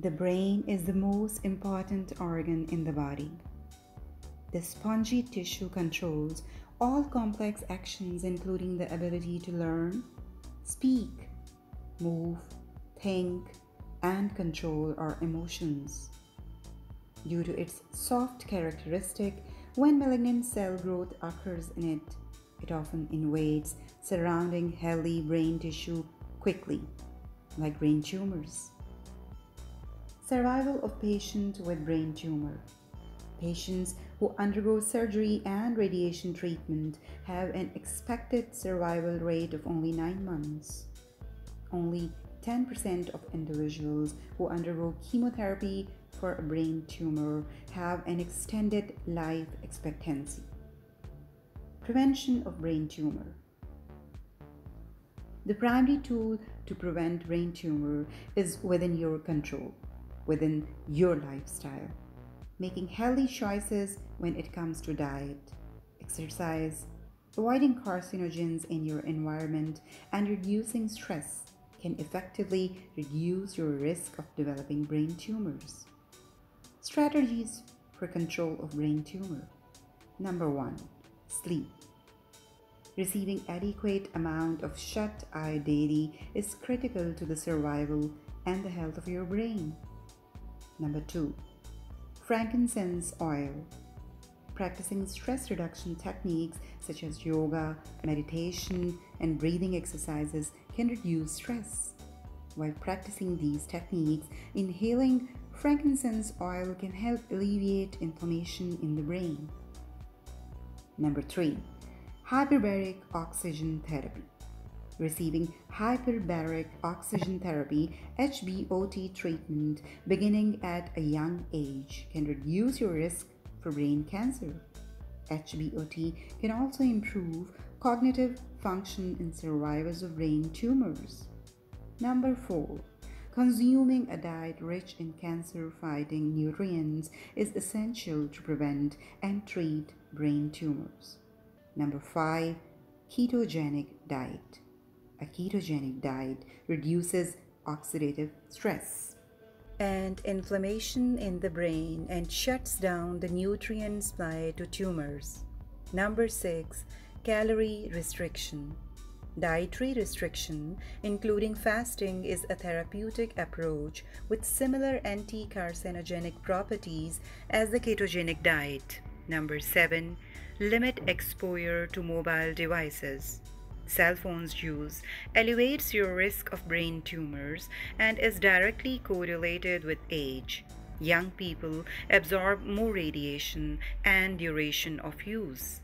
The brain is the most important organ in the body. The spongy tissue controls all complex actions, including the ability to learn, speak, move, think, and control our emotions. Due to its soft characteristic, when malignant cell growth occurs in it, it often invades surrounding healthy brain tissue quickly, like brain tumors. Survival of patients with brain tumor. Patients who undergo surgery and radiation treatment have an expected survival rate of only 9 months. Only 10% of individuals who undergo chemotherapy for a brain tumor have an extended life expectancy. Prevention of brain tumor. The primary tool to prevent brain tumor is within your control, within your lifestyle. Making healthy choices when it comes to diet, exercise, avoiding carcinogens in your environment, and reducing stress can effectively reduce your risk of developing brain tumors. Strategies for control of brain tumor. Number 1. Sleep. Receiving adequate amount of shut eye daily is critical to the survival and the health of your brain. Number 2. Frankincense oil. Practicing stress reduction techniques such as yoga, meditation, and breathing exercises can reduce stress. While practicing these techniques, inhaling frankincense oil can help alleviate inflammation in the brain. Number 3. Hyperbaric oxygen therapy. Receiving hyperbaric oxygen therapy (HBOT) treatment beginning at a young age can reduce your risk for brain cancer. HBOT can also improve cognitive function in survivors of brain tumors. Number 4. Consuming a diet rich in cancer-fighting nutrients is essential to prevent and treat brain tumors. Number 5. Ketogenic diet. A ketogenic diet reduces oxidative stress and inflammation in the brain and shuts down the nutrient supply to tumors. Number 6. Calorie restriction. Dietary restriction, including fasting, is a therapeutic approach with similar anti-carcinogenic properties as the ketogenic diet. Number 7. Limit exposure to mobile devices. Cell phones use elevates your risk of brain tumors and is directly correlated with age. Young people absorb more radiation and duration of use.